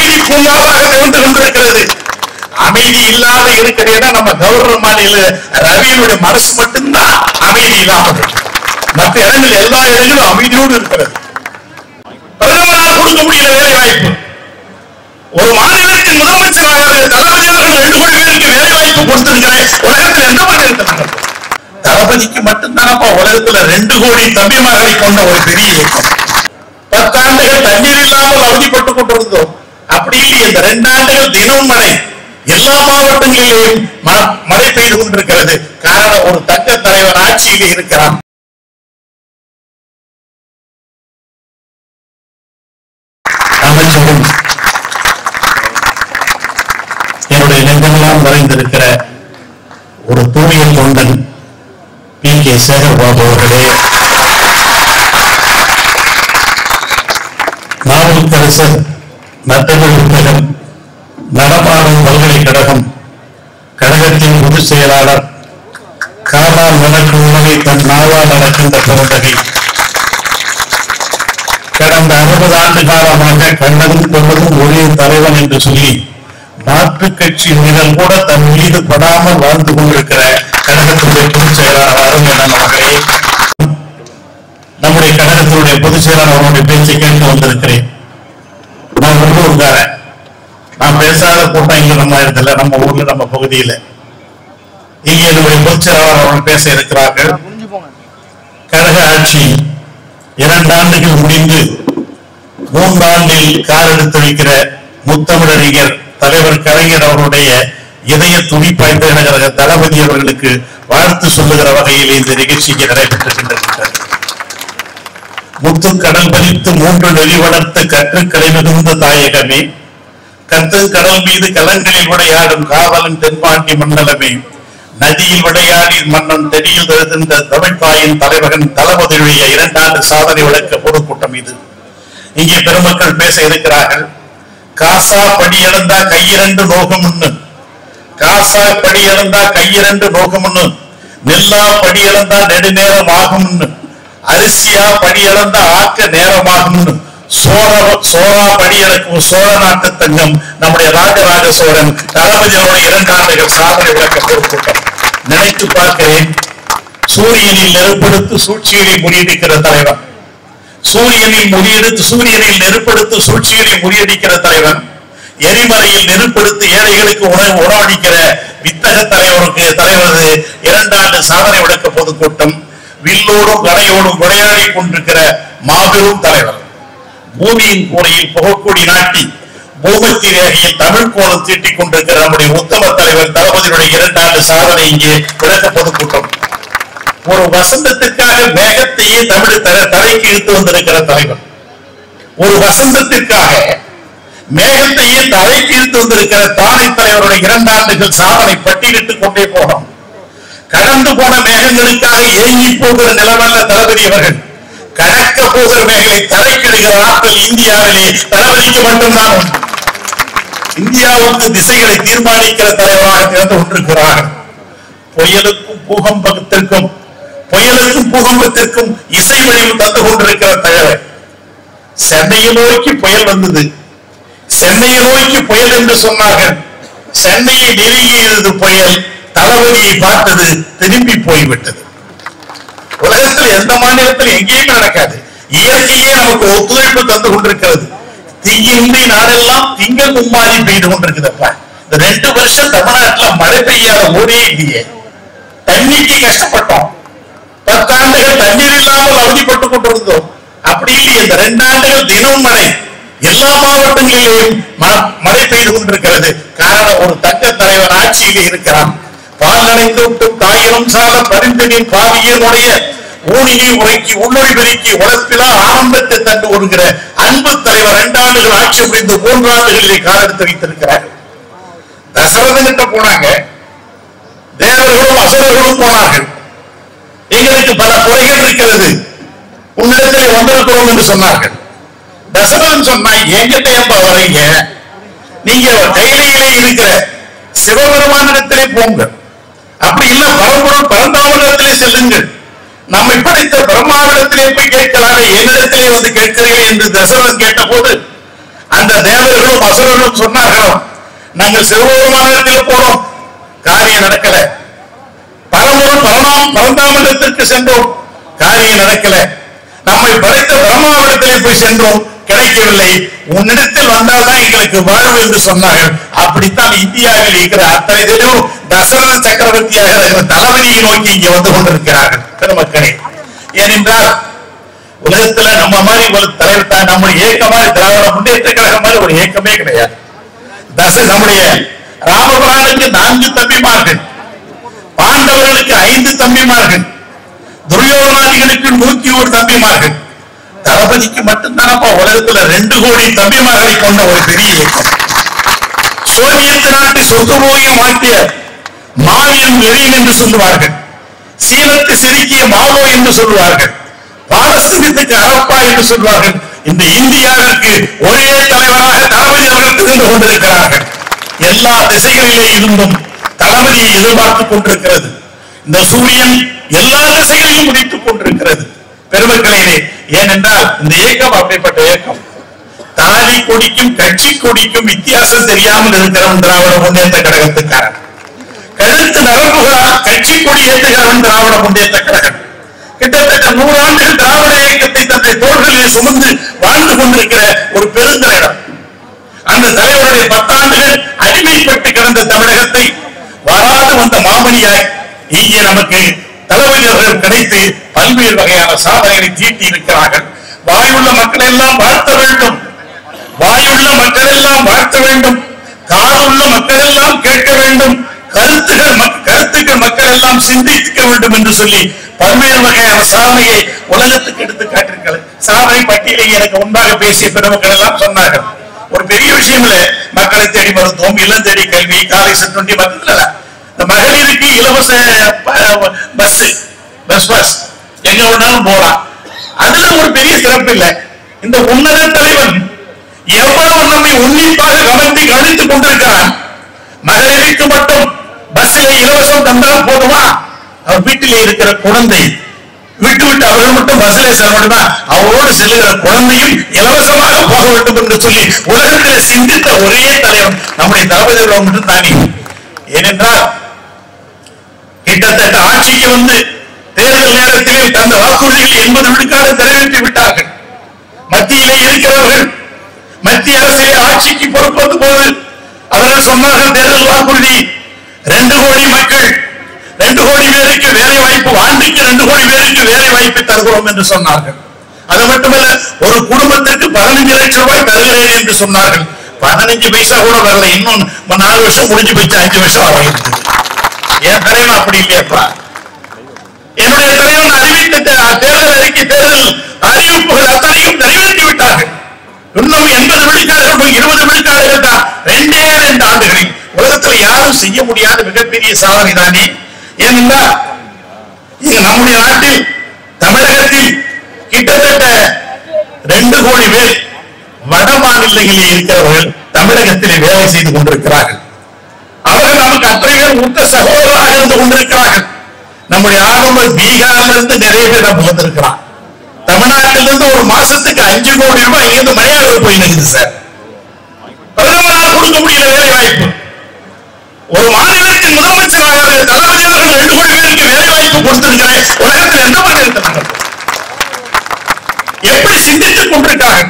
அமைதி புல்லாக நின்று கொண்டிருக்கிறது. அமைதி இல்லாத இருக்கிற இடம் நம்ம கௌரவ மாநில ரவியினுடைய மனசு மட்டும்தான் அமைதி இல்லாமல், மற்ற இடங்கள் எல்லா இடங்களும் அமைதியோடு இருக்கிறது. பிரதமரால் கொடுக்க முடியல வேலை வாய்ப்பு, ஒரு மாநிலத்தின் முதலமைச்சராக தளபதியாக 2 கோடி பேருக்கு வேலை வாய்ப்பு கொடுத்திருக்கிறேன். உலகத்தில் எந்த மாநிலத்தில் தளபதிக்கு மட்டும்தானப்பா உலகத்துல 2 கோடி தம்பிமார்களை கொண்ட ஒரு பெரிய இயக்கம். 10 ஆண்டுகள் தண்ணீர் இல்லாமல் அவதிப்பட்டுக் கொண்டிருந்தோம். அப்படி இல்லையே, இந்த 2 ஆண்டுகள் தினம் மழை, எல்லா மாவட்டங்களிலேயும் மழை பெய்து கொண்டிருக்கிறது. காரணம், ஒரு தக்க தலைவர் ஆட்சியில் இருக்கிறார். என்னுடைய நெஞ்சமெல்லாம் வரைந்திருக்கிற ஒரு தூய தொண்டன் பி கே சேகர்பாபு அவர்களே, நாவல்தரசர் நட்டங்கள் புத்தகம் நடமாடும் பல்கலைக்கழகம் கழகத்தின் பொதுச் செயலாளர், காலால் நடக்கும் உணவை தன் நாவால் நடக்கின்ற பிறந்தகை, கடந்த 60 ஆண்டு காலமாக கண்ணதும் கொண்டதும் ஒரே தலைவன் என்று சொல்லி மாற்றுக் கட்சி நிழல் கூட தன் மீது படாமல் வாழ்ந்து கொண்டிருக்கிற கழகத்தினுடைய பொதுச் செயலாளர் அருமையான மகளே, நம்முடைய கழகத்தினுடைய பொதுச் செயலாளர் அவருடைய பேச்சை கேட்டு வந்திருக்கிறேன். நான் ரொம்ப உட்காரேன், நான் பேசாத கூட்டம் இங்க நம்ம இடத்துல, நம்ம ஊர்ல, நம்ம பகுதியில இங்கே என்னுடைய பொதுச் செயலாளர் அவர்கள் பேச இருக்கிறார்கள். கழக ஆட்சி 2 ஆண்டுகள் முடிந்து 3 ஆண்டில் கார் எடுத்து வைக்கிற முத்தமிழறிஞர் தலைவர் கலைஞர் அவருடைய இதய துடிப்பாய்ந்த கழக தளபதி அவர்களுக்கு வாழ்த்து சொல்லுகிற வகையில் இந்த நிகழ்ச்சிக்கு நடைபெற்றிருக்கின்றது. முத்து கடல் பதித்து 3 நெறி வளர்த்த கற்றுக்களை மிகுந்த தாயகமே, கத்து கடல் மீது கலங்களில் விளையாடும் காவலன் தென்பாண்டி மண்டலமே, நதியில் விளையாடி மன்னன் தெடியில் தழுகின்ற தமிழ்தாயின் தலைவகன் தளபதியுடைய 2 ஆண்டு சாதனை விளக்க பொதுக்கூட்டம் இது. இங்கே பெருமக்கள் பேச இருக்கிறார்கள். காசா படியளந்தா கையிரண்டு நோகமுன்னு, காசா படி இழந்தா கையிரண்டு நோகம்னு, நெல்லா படி இழந்தா நெடுநேரம் ஆகும்னு, அரிசியா படி இழந்தா ஆக்க நேரமாகும்னு, சோரா படி இழக்கும் சோழ நாட்டு தங்கம் நம்முடைய ராஜராஜ சோழன் தளபதியோட 2 ஆண்டுகள் சாதனை விளக்க பொறுத்திருக்கோம். நினைத்து பார்க்கிறேன், சூரியனில் நெருப்படுத்து சூழ்ச்சியினை முறியடிக்கிற தலைவன், சூரியனில் நெருப்படுத்து சூழ்ச்சியினை முறியடிக்கிற தலைவன், எரிமலையில் நெருப்படுத்து ஏழைகளுக்கு உணவளிக்கிற வித்தக தலைவரது 2 ஆண்டு சாதனை விளக்க பொதுக்கூட்டம். வில்லோடும் கரையோடும் விளையாடி கொண்டிருக்கிற மாபெரும் தலைவர், பூமியின் கூரையில் புகக்கொடி நாட்டி பூமத்தி ரேகையில் தமிழ் கோலம் தீட்டிக் கொண்டிருக்கிற நம்முடைய உத்தம தலைவர் தளபதியுடைய 2 ஆண்டு சாதனை இங்கே விளக்க பொதுக்கூட்டம். ஒரு வசந்தத்திற்காக மேகத்தையே தமிழ் தலைக்கு இழுத்து வந்திருக்கிற தலைவர், ஒரு வசந்தத்திற்காக மேகத்தையே தலைக்கு இழுத்து வந்திருக்கிற தானை தலைவருடைய 2 ஆண்டுகள் சாதனை பட்டியலிட்டுக் கொண்டே போனோம். கடந்து போன மேகங்களுக்காக ஏங்கி போகிற நிலமல்ல தளபதி அவர்கள், கடக்க போகிற மேகங்களை தலைக்கிடுகிற ஆற்றல் இந்தியாவிலே தளபதிக்கு மட்டும்தான் உண்டு. இந்தியாவுக்கு திசைகளை தீர்மானிக்கிற தலைவராக திறந்து கொண்டிருக்கிறார்கள். புயலுக்கும் பூகம்பத்திற்கும் இசை வழிவு தந்து கொண்டிருக்கிற தலைவர். சென்னையை நோக்கி புயல் வந்தது, சென்னையை நோக்கி புயல் என்று சொன்னார்கள். சென்னையை நெருங்கியது புயல், தளபதியை பார்த்தது, திரும்பி போய்விட்டது. உலகத்தில் எந்த மாநிலத்தில் எங்கேயுமே நடக்காது. இயற்கையே நமக்கு ஒத்துழைப்பு தந்து கொண்டிருக்கிறது. தீயின்றி நாளெல்லாம் திங்க கும்மாதி பெய்து கொண்டிருக்குதப்பா. 2 வருஷம் தமிழ்நாட்டில் மழை பெய்யாத ஊரே இல்லையே. தண்ணீருக்கு கஷ்டப்பட்டோம். 10 ஆண்டுகள் தண்ணீர் இல்லாமல் அவதிப்பட்டுக் கொண்டிருந்தோம். அப்படி இல்லையே, இந்த 2 ஆண்டுகள் தினம் மழை, எல்லா மாவட்டங்களிலேயும் மழை பெய்து கொண்டிருக்கிறது. காரணம், ஒரு தக்க தலைவர் ஆட்சியில் இருக்கிறான். பால் நனைந்தோட்டும் தாயினும் சால பரிந்தனின் பாவியனுடைய ஊனியை உரைக்கி உள்ளொழி பெருக்கி உழைப்பிலா ஆரம்பத்தை தண்டு ஒருங்கிற அன்பு தலைவர் 2 ஆண்டுகள் ஆட்சி புரிந்து 3 ஆண்டுகளிலே காலெடுத்து வைத்திருக்கிறார். தசரதன் கிட்ட போனாங்க, தேவர்களும் அசுரர்களும் போனார்கள். எங்களுக்கு பல குறைகள் இருக்கிறது, உன்னிடத்திலே வந்திருக்கிறோம் என்று சொன்னார்கள். தசரதன் சொன்னா, எங்கிட்ட ஏன் வரீங்க, நீங்க கையிலேயே இருக்கிற சிவபெருமானிடத்திலே போங்க, அப்படி இல்ல பரம்பொருள் பரந்தாமனிடத்திலே செல்லுங்கள், நம்மை படைத்த பிரம்மாவிடத்திலே போய் கேட்கலாம், என்னிடத்திலே வந்து கேட்கிறீர்கள் என்று தசரதன் கேட்ட போது அந்த தேவர்களும் வசனம் சொன்னார்களோ நாங்கள் செல்வமானத்தில் போனோம், காரியம் நடக்கல. பரமூர் பரந்தாமண்டலத்திற்கு சென்றோம், காரியம் நடக்கல. நம்மை படைத்த பிரம்மாவிடத்திலே போய் சென்றோம், கிடைக்கவில்லை. உன்னிடத்தில் வந்தால்தான் எங்களுக்கு வாழ்வு என்று சொன்னார்கள். அப்படித்தான் இந்தியாவில் இருக்கிற அத்தனை பேரும் தசரத சக்கரவர்த்தியாக தலைவனியை நோக்கி இங்கே வந்து கொண்டிருக்கிறார்கள். பெருமக்களே, ஏனென்றால் உலகத்துல நம்ம மாதிரி ஒரு தலைவர் தான். நம்ம ஏக்கமாக திராவிட முன்னேற்ற கழகம் மாதிரி ஒரு ஏக்கமே கிடையாது. நம்முடைய ராமபிரானுக்கு 4 தம்பிமார்கள், பாண்டவர்களுக்கு 5 தம்பிமார்கள், துரியோதனாதிகளுக்கு 101 தம்பிமார்கள், தளபதிக்கு மட்டும்தான் உலகத்துல 2 கோடி தம்பிமார்களை கொண்ட ஒரு பெரிய இயக்கம். சோவியத் நாட்டு சொர்க்கபோகம் ஆக்கிய மாவீரன் லெனின் என்று சொல்லுவார்கள், சீனத்து செருக்கிய மாவோ என்று சொல்லுவார்கள், பாலஸ்தீனத்துக்கு அரப்பா என்று சொல்வார்கள். இந்த இந்தியாவிற்கு ஒரே தலைவராக தளபதி அவர்கள் இருந்து கொண்டிருக்கிறார்கள். எல்லா திசைகளிலே இருந்தும் தளபதியை எதிர்பார்த்துக் கொண்டிருக்கிறது. இந்த சூரியன் எல்லா திசைகளையும் உதித்துக் கொண்டிருக்கிறது. பெருமக்களிலே, ஏனென்றால் இந்த இயக்கம் அப்படிப்பட்ட இயக்கம். தாலி கொடிக்கும் கட்சி கொடிக்கும் வித்தியாசம் தெரியாமல் இருக்கிறவன் திராவிட முன்னேற்ற கழகத்துக்காரன். கழுத்து நரம்புகளா கட்சி கொடி ஏற்றுகிறவன் திராவிட முன்னேற்ற கழகம். கிட்டத்தட்ட 100 ஆண்டுகள் திராவிட இயக்கத்தை தன்னுடைய தோள்களிலே சுமந்து வாழ்ந்து கொண்டிருக்கிற ஒரு பெருந்தலைவர். அந்த தலைவருடைய 10 ஆண்டுகள் அடிமைப்பட்டு கிடந்த தமிழகத்தை வராது வந்த மாமணியாய் இங்கே நமக்கு தளபதி அவர்கள் கிடைத்து பல்வேறு வகையான சாதனைகளை தீட்டி இருக்கிறார்கள். வாயுள்ள மக்கள் எல்லாம் வாழ்த்த வேண்டும், வாயுள்ள மக்கள் எல்லாம் வாழ்த்த வேண்டும், காதுள்ள மக்கள் எல்லாம் கேட்க வேண்டும், கருத்துக்கள் மக்கள் எல்லாம் சிந்திக்க வேண்டும் என்று சொல்லி பல்வேறு வகையான சாதனையை உலகத்துக்கு எடுத்து காட்டிருக்கிறது. சாதனை பட்டியலை எனக்கு முன்பாக பேசிய பெருமக்கள் எல்லாம் சொன்னார்கள். ஒரு பெரிய விஷயம் இல்ல, மக்களை தேடி மருத்துவம், இல்லம் தேடி கல்வி, காலை சென்று மருத்துவ இந்த மகளிருக்கு இலவச பஸ் எங்க வேணாலும் போலாம். அதுல ஒரு பெரிய சிறப்பு இல்லை. இந்த உன்னத தலைவன் எவ்வளவு நம்மை உன்னிப்பாக கவனித்துக் கொண்டிருக்கிறான். மகளிருக்கு மட்டும் பஸ்ஸில் இலவசம் தந்தால் போதுமா? அவர் வீட்டிலே இருக்கிற குழந்தை விட்டு விட்டு அவர்கள் மட்டும் பஸ்ஸிலே செல்லணும்னா அவரோடு செல்லுகிற குழந்தையும் இலவசமாக போக வேண்டும் என்று சொல்லி உலகத்தில் சிந்தித்த ஒரே தலைவர் நம்முடைய தளபதிகள் மட்டும் தானே. ஏனென்றால் கிட்டத்தட்ட ஆட்சிக்கு வந்து தேர்தல் நேரத்தில் தந்த வாக்குறுதிகளை 80 விழுக்காடு நிறைவேற்றி விட்டார்கள். மத்தியிலே இருக்கிறவர்கள் மத்திய அரசிலே ஆட்சிக்கு பொறுப்பது போது அவர்கள் சொன்னார்கள் தேர்தல் வாக்குறுதி 2 கோடி மக்கள், 2 கோடி பேருக்கு வேலை வாய்ப்பு, ஆண்டுக்கு 2 கோடி பேருக்கு வேலை வாய்ப்பை தருகிறோம் என்று சொன்னார்கள். அது மட்டுமல்ல, ஒரு குடும்பத்திற்கு 15 லட்சம் ரூபாய் தருகிறேன் என்று சொன்னார்கள். 15 பைசா கூட வரல. இன்னும் 4 வருஷம் முடிஞ்சு போச்சு, 5 வருஷம் ஆகிருக்கு. என் தலைவன் அப்படி இல்லையப்பா. என்னுடைய தலைவன் அறிவித்த தேர்தல் அறிக்கை, தேர்தல் அறிவிப்புகள் அத்தனையும் நிறைவேற்றி விட்டார்கள். இன்னும் 80 விழுக்காடுகள் 20 விழுக்காடுகள் தான் 2 ஆண்டுகளில். உலகத்தில் யாரும் செய்ய முடியாத மிகப்பெரிய சாதனை தானே. ஏனென்றால் நம்முடைய நாட்டில் தமிழகத்தில் கிட்டத்தட்ட 2 கோடி பேர் வட மாநிலங்களிலே இருக்கிறவர்கள் தமிழகத்திலே வேலை செய்து கொண்டிருக்கிறார்கள். அவர்கள் நமக்கு அத்தனைகள் உற்ற சகோதரராக இருந்து கொண்டிருக்கிறார்கள். நம்முடைய ஆரம்ப பீகாரிலிருந்து நிறைய பேர் நம்ம வந்திருக்கிறான். தமிழ்நாட்டிலிருந்து ஒரு மாசத்துக்கு 5 கோடி ரூபாய் இங்கிருந்து மலையாளர்கள் போய் நிற்குது சார். பிரதமரால் கொடுக்க முடியல வேலை வாய்ப்பு. ஒரு மாநிலத்தின் முதலமைச்சராக தளபதியாக 2 கோடி பேருக்கு வேலை வாய்ப்பு கொடுத்திருக்கிறேன். உலகத்தில் எந்த மாநிலத்தில் எப்படி சிந்தித்துக் கொண்டிருக்காங்க?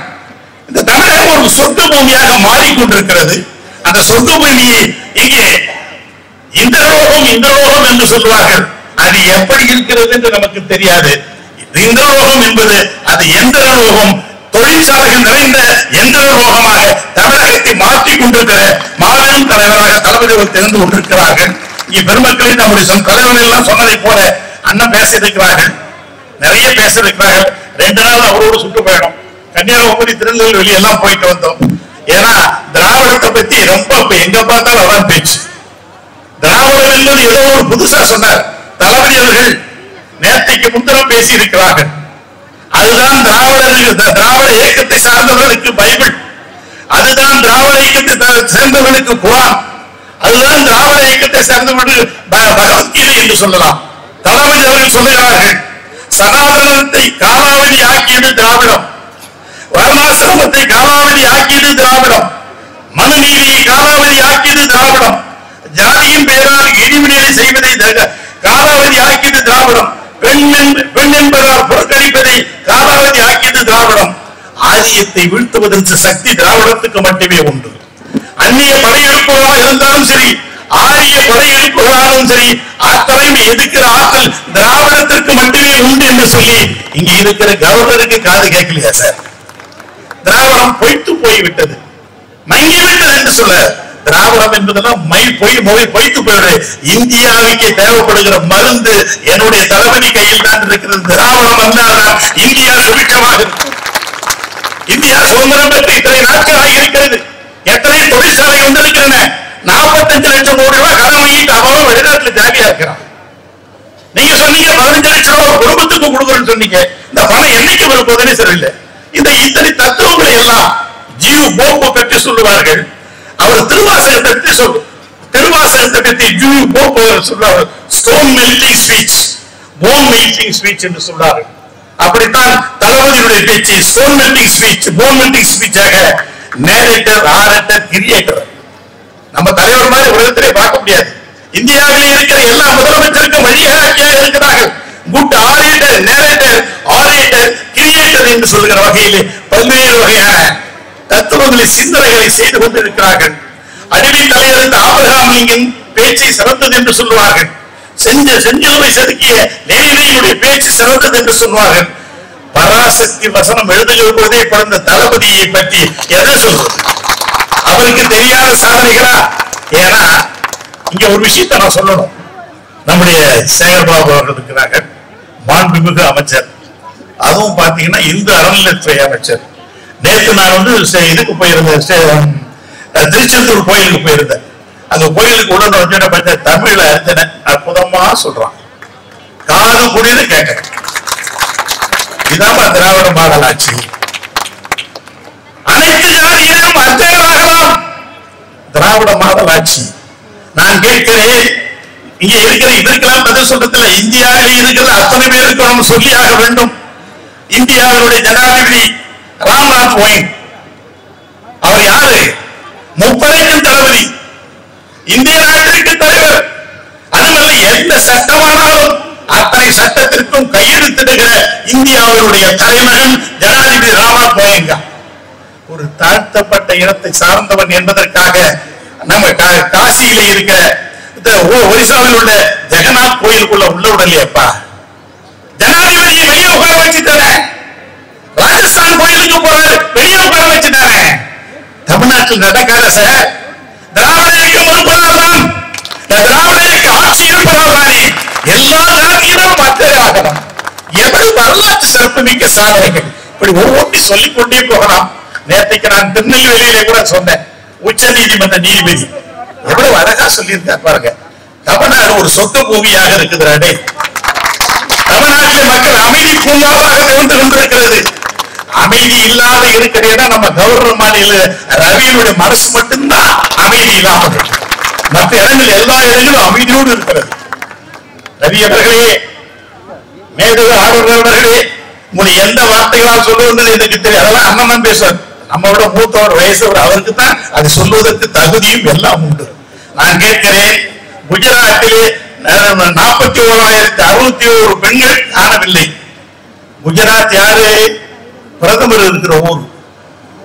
இந்த தமிழகம் ஒரு சொர்க்க பூமியாக மாறிக்கொண்டிருக்கிறது. அந்த சொர்க்க பூமியை இங்கே இந்த லோகம் என்று சொல்வார்கள். அது எப்படி இருக்கிறது என்று நமக்கு தெரியாது. இந்த லோகம் என்பது அது எந்த லோகம், தொழிற்சாலைகள் நிறைந்த எந்த லோகமாக தமிழகத்தை மாற்றிக் கொண்டிருக்கிற மாபெரும் தலைவராக தளபதிகள் தெரிந்து கொண்டிருக்கிறார்கள். இங்கே பெருமக்களை நம்முடைய தலைவர்கள் எல்லாம் சொன்னதை போல அண்ணன் பேச இருக்கிறார்கள், நிறைய பேச இருக்கிறார்கள். 2 நாள் அவரோடு சுட்டு போயிடும். கன்னியாகுமரி, திருநெல்வேலி எல்லாம் போயிட்டு வந்தோம். ஏன்னா திராவிடத்தை பத்தி ரொம்ப எங்க பார்த்தாலும் அதான் பேச்சு. திராவிடம் என்பது ஏதோ ஒரு புதுசா சொன்னார் தளபதி அவர்கள். நேற்றைக்கு முன்தினம் பேசி இருக்கிறார்கள். அதுதான் திராவிட இயக்கத்தை சார்ந்தவர்களுக்கு பைபிள், அதுதான் திராவிட இயக்கத்தை சேர்ந்தவர்களுக்கு குரான், அதுதான் திராவிட இயக்கத்தை சார்ந்தவர்களுக்கு பகவத்கீதை என்று சொல்லலாம். தளபதி அவர்கள் சொல்லுகிறார்கள், சனாதனத்தை காலாவதி ஆக்கியது திராவிடம், வர்ணாசிரமத்தை காலாவதி ஆக்கியது திராவிடம், திராவிடம், ஜாதியின் பெயரால் இழிவினை செய்வதை காலாவதி ஆக்கியது திராவிடம், பெண் என்பதால் புறக்கணிப்பதை காலாவதி ஆக்கியது திராவிடம். ஆரியத்தை வீழ்த்துவதற்கு சக்தி திராவிடத்துக்கு மட்டுமே உண்டு. அந்நிய படையெடுப்பவராக இருந்தாலும் சரி, ஆரிய படையெடுப்பவராலும் சரி, அத்தனையும் எதிர்க்கிற ஆற்றல் திராவிடத்திற்கு மட்டுமே உண்டு என்று சொல்லி இங்க இருக்கிற கவர்னருக்கு காது கேட்கலையா சார்? திராவிடம் பொய்த்து போய்விட்டது, மங்கிவிட்டது என்று சொல்ல, திராவிடம் என்பதெல்லாம் மை பொய் மொழி பொய்த்து போயிடு. இந்தியாவுக்கு தேவைப்படுகிற மருந்து என்னுடைய தளபதி கையில் தான் இருக்கிறது. திராவிடம் வந்தால்தான் இந்தியா சுபிட்சமாக இருக்கும். இந்தியா சுதந்திரம் பெற்று இத்தனை நாட்களாக இருக்கிறது. எத்தனை தொழிற்சாலை வந்திருக்கிறன. 45 லட்சம் கோடி ரூபாய் கடமையிட்டு அவனும் வெளிநாட்டுல ஜாலியா இருக்கிறான். நீங்க சொன்னீங்க 15 லட்சம் ரூபாய் குடும்பத்துக்கு கொடுக்கணும்னு சொன்னீங்க. இந்த பணம் என்னைக்கு வரும் போதுன்னு சரியில்லை. இந்த இத்தனை தத்துவங்களை எல்லாம் ஜீவ் போப்பு பற்றி சொல்லுவார்கள். அவர் திருவாசகத்தை பற்றி திருவாசகத்தை பற்றி ஜீவ் போப்பு சொல்றாரு. Stone melting speech, phone melting speech என்று சொல்றாரு. அப்படித்தான் தளபதியுடைய பேச்சு stone melting speech, phone melting ஸ்பீச்சாக நேரேட்டர், ஆரேட்டர், கிரியேட்டர் நம்ம தலைவர் மாதிரி உலகத்திலே பார்க்க முடியாது. இந்தியாவிலே இருக்கிற எல்லா முதலமைச்சருக்கும் வழிகாட்டியாக இருக்கிறார்கள். Good orator, narrator, orator, creator என்று சொல்கிற வகையிலே பல்வேறு வகையான தத்துவங்களை, சிந்தனைகளை செய்து கொண்டிருக்கிறார்கள். அடிமை தலையிலிருந்து ஆபிரகாம் லிங்கன் பேச்சை சிறந்தது என்று சொல்வார்கள். செஞ்சோமை செதுக்கிய லெனினுடைய பேச்சு சிறந்தது என்று சொல்வார்கள். பராசக்தி வசனம் எழுதுகிற போதே பிறந்த தளபதியை பற்றி எதை சொல்வது? அவருக்கு தெரியாத சாதனைகளா? ஏன்னா இங்க ஒரு விஷயத்தை நான் சொல்லணும். நம்முடைய சேகர்பாபு அவர்கள் இருக்கிறாங்க, மாண்புமிகு அமைச்சர். அதுவும் பாத்தீங்கன்னா இந்து அறநிலையத்துறை அமைச்சர். நேற்று நான் வந்து இதுக்கு போயிருந்தேன், திருச்செந்தூர் கோயிலுக்கு போயிருந்தேன். அந்த கோயிலுக்கு உடனே பார்த்தா தமிழ்ல இருந்தன அற்புதமா சொல்றான். காது குடின்னு கேட்டேன். இதாமா திராவிட மாடல் ஆட்சி. அனைத்து ஜாதியிலும் அத்தேவாகலாம் திராவிட மாடல் ஆட்சி. நான் கேட்கிறேன், இங்க இருக்கிற இதற்கெல்லாம் பதில் சொல்றதுல இந்தியாவிலே இருக்கிற அத்தனை பேருக்கும் சொல்லியாக வேண்டும். இந்தியாவினுடைய ஜனாதிபதி ராம்நாத் கோவிந்த், அவர் யாரு? முப்படைக்கும் தளபதி, இந்திய நாட்டிற்கு தலைவர். அதுமல்ல எந்த சட்டமானாலும் அத்தனை சட்டத்திற்கும் கையெழுத்திடுகிற இந்தியாவுடைய தலைமகன் ஜனாதிபதி ராம்நாத் கோவிந்த். ஒரு தாழ்த்தப்பட்ட இனத்தை சார்ந்தவன் என்பதற்காக நம்ம காசியில இருக்கிற ஒரிசாவில் உள்ள ஜெகநாத் கோயிலுக்குள்ள உள்ள உடலையப்பா ஜனாதிபதியை வெளியே உட்கார வச்சுட்டானே. ராஜஸ்தான் கோயிலுக்கு போறாரு, வெளியே உட்கார வச்சுட்டானே. தமிழ்நாட்டில் நடக்காத சார். திராவிடருக்கு இருப்பதால்தான், திராவிடருக்கு ஆட்சி இருப்பதால்தானே எல்லா ஜாதியினரும் அத்தேராகலாம். எவ்வளவு வரலாற்று சிறப்பு மிக்க சாதனைகள். இப்படி ஒவ்வொன்றை சொல்லிக்கொண்டே போகலாம். நேற்றைக்கு நான் திருநெல்வேலியிலே கூட சொன்னேன். உச்ச நீதிமன்ற நீதிபதி எவ்வளவு அழகா சொல்லியிருக்கார் பாருங்க. தமிழ்நாடு ஒரு சொந்த பூமியாக இருக்குதுறாடே. தமிழ்நாட்டு மக்கள் அமைதி பூங்காவாக திகழ்ந்து கொண்டிருக்கிறது. அமைதி இல்லாத இருக்கிற இடம் நம்ம கவர்னர் மாநில ரவியினுடைய மனசு மட்டும்தான் அமைதி இல்லாமல் இருக்கு. மற்ற இடங்கள் எல்லா இடங்களும் அமைதியோடு இருக்கிறது. ரவி அவர்களே, மேதகு ஆளுநர் அவர்களே, உங்களை எந்த வார்த்தைகளால் சொல்லுவது எனக்கு தெரியும். அதெல்லாம் அண்ணன் தான் பேசுவார். நம்மளோட மூத்தவர், வயசவர், அவருக்கு தான் அது சொல்வதற்கு தகுதியும் எல்லாம் உண்டு. நான் கேட்கிறேன், குஜராத்திலே 41,061 பெண்கள் காணவில்லை. குஜராத் யாரு? பிரதமர் இருக்கிற ஊர்.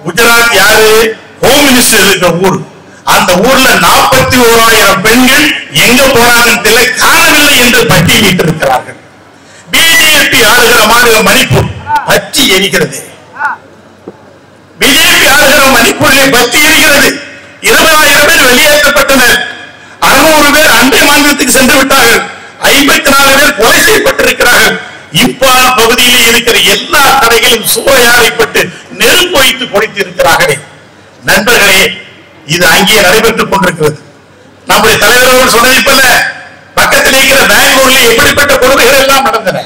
குஜராத் யாரு? ஹோம் மினிஸ்டர் இருக்கிற ஊர். அந்த ஊர்ல 41,000 பெண்கள் எங்க போனாங்க காணவில்லை என்று பட்டியலிட்டு இருக்கிறார்கள். பிஜேபி ஆளுகிற மாநிலம் மணிப்பூர் பற்றி எரிக்கிறது. பிஜேபி ஆளுகிற மணிப்பூரிலே பற்றி எரிக்கிறது. 20,000 பேர் வெளியேற்றப்பட்டனர். 600 பேர் அண்டை மாநிலத்துக்கு சென்று விட்டார்கள். 54 பேர் கொலை செய்யப்பட்டிருக்கிறார்கள். இப்பா பகுதியிலே இருக்கிற எல்லா கடைகளும் சூறையாடிப்பட்டு நெருப்பு வைத்து கொடித்து இருக்கிறார்களே. நண்பர்களே, இது அங்கே நடைபெற்றுக் கொண்டிருக்கிறது. நம்முடைய தலைவர் சொன்னது போல பக்கத்தில் இருக்கிற பெங்களூர்ல எப்படிப்பட்ட கொடுமைகள் எல்லாம் நடந்தன.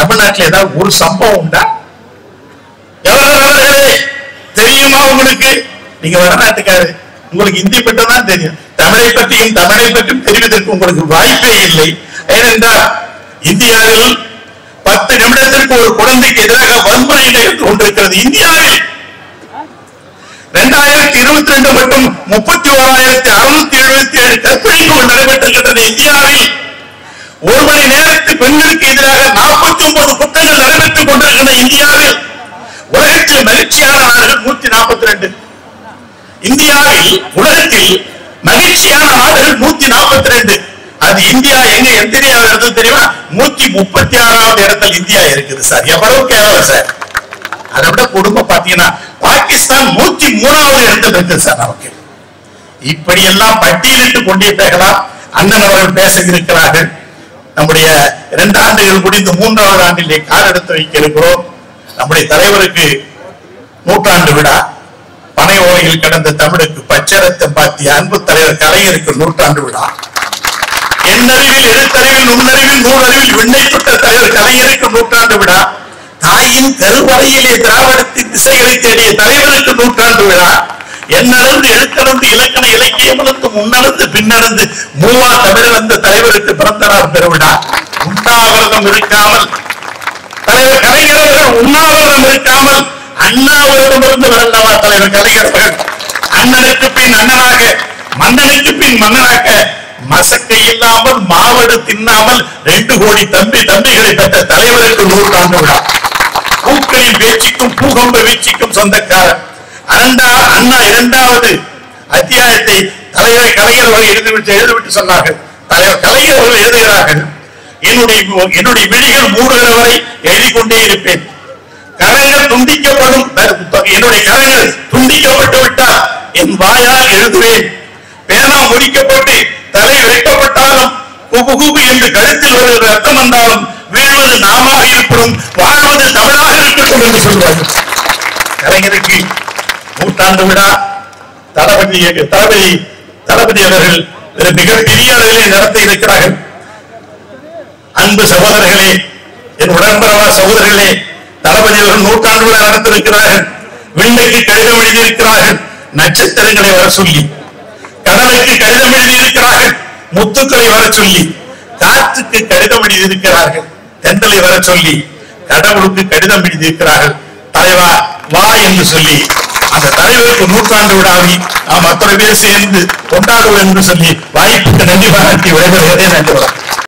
தமிழ்நாட்டில் ஏதாவது ஒரு சம்பவம் உண்டா? எவ்வளவு தெரியுமா உங்களுக்கு? நீங்க வடநாட்டுக்காரு, உங்களுக்கு இந்தி பற்றி தான் தெரியும். தமிழை பற்றியும் தமிழை பற்றியும் தெரிவதற்கு உங்களுக்கு வாய்ப்பே இல்லை. ஏனென்றால் இந்தியாவில் 10 நிமிடத்திற்கு ஒரு குழந்தைக்கு எதிராக வன்முறை நடைபெற்றுக் கொண்டிருக்கிறது. இந்தியாவில் 2022 மற்றும் 31677 தற்கொலைகள் நடைபெற்றிருக்கின்றன. இந்தியாவில் ஒரு மணி நேரத்தில் பெண்களுக்கு எதிராக 49 குற்றங்கள் நடைபெற்றுக் கொண்டிருக்கின்றன. இந்தியாவில் உலகத்தில் மகிழ்ச்சியான நாடுகள் 142. இந்தியாவில் உலகத்தில் மகிழ்ச்சியான நாடுகள் 142. அது இந்தியா எங்க எத்தனையாவது இடத்துல தெரியுமா? 136வது இடத்துல இந்தியா இருக்குது சார். எவ்வளவு கேவலம் சார். அதை விட கொடுமை பாத்தீங்கன்னா பாகிஸ்தான் 103வது இடத்துல இருக்குது சார். நமக்கு இப்படி எல்லாம் பட்டியலிட்டு கொண்டே பேசலாம். அண்ணன் அவர்கள் பேச இருக்கிறார்கள். நம்முடைய 2 ஆண்டுகள் முடிந்து 3வது ஆண்டிலே கால் எடுத்து வைக்க இருக்கிறோம். நம்முடைய தலைவருக்கு 100ஆண்டு விழா. பனை ஓலையில் கடந்த தமிழுக்கு பச்சரத்தம் பார்த்திய அன்பு தலைவர் கலைஞருக்கு 100ஆண்டு விழா. எண்ணறிவில் எழுத்தறிவில் நுண்ணறிவில் நூலறிவில் விண்ணை பெற்ற தலைவர் கலைஞருக்கு 100ஆண்டு விழா. தாயின் கருவறையிலே திராவிடத்தின் திசைகளை தேடிய தலைவருக்கு 100ஆண்டு விழா. எண்ணளந்து எழுத்தளந்து இலக்கண இலக்கியம் அளந்து முன்னளந்து பின்னளந்து மூவா தமிழந்த தலைவருக்கு பிறந்தநாள் பெருவிழா. உண்ணாவிரதம் இருக்காமல் தலைவர் கலைஞரவர்கள் உண்ணாவிரதம் இருக்காமல் அண்ணாவிரதம் இருந்து வரல்லவா தலைவர் கலைஞரவர்கள். அண்ணனுக்கு பின் அண்ணனாக மன்னனுக்கு பின் மன்னனாக மசக்கை இல்லாமல் மாவடு தின்னாமல் 2 கோடி தம்பிகளை பெற்ற தலைவருக்கு 100ஆண்டு விழா. பூக்களின் பேச்சுக்கும் பூகம்ப வீச்சுக்கும் சொந்தக்காரன் அண்ணா 2வது அத்தியாயத்தை தலைவர் கலைஞர்கள் எழுதிவிட்டு சொன்னார்கள். தலைவர் கலைஞர்கள் எழுதுகிறார்கள், என்னுடைய விழிகள் மூடுகிற வரை எழுதிக்கொண்டே இருப்பேன். கரங்கள் துண்டிக்கப்படும், என்னுடைய கரங்கள் துண்டிக்கப்பட்டு விட்டால் என் வாயால் எழுதுவேன். பேனா முடிக்கப்பட்டு தலை வெட்டப்பட்டாலும் குபுகுபு என்று கழுத்தில் வருகிற ரத்தம் வந்தாலும் வீழ்வது நாமாக இருக்கணும், வாழ்வது தமிழாக இருக்கட்டும் என்று சொல்வார்கள். கலைஞருக்கு 100ஆண்டு விழா தளபதி அவர்கள் மிகப்பெரிய அளவிலே நடத்தி இருக்கிறார்கள். அன்பு சகோதரர்களே, என் உடன்பரவா சகோதரர்களே, தளபதி அவர்கள் 100ஆண்டு விழா நடத்திருக்கிறார்கள். விண்ணுக்கு கடிதம் எழுதியிருக்கிறார்கள், நட்சத்திரங்களை வர சொல்லி. கடலுக்கு கடிதம் எழுதியிருக்கிறார்கள், முத்துக்களை வர சொல்லி. காற்றுக்கு கடிதம் எழுதியிருக்கிறார்கள், தென்றலை வர சொல்லி. கடவுளுக்கு கடிதம் எழுதியிருக்கிறார்கள், தலைவா வா என்று சொல்லி. அந்த தலைவருக்கு 100ஆண்டு விழாவை நாம் அத்தனை பேர் சேர்ந்து கொண்டாடுவோம் என்று சொல்லி வாய்ப்புக்கு நன்றி பாராட்டி விடைபெறுகிறேன். நன்றி.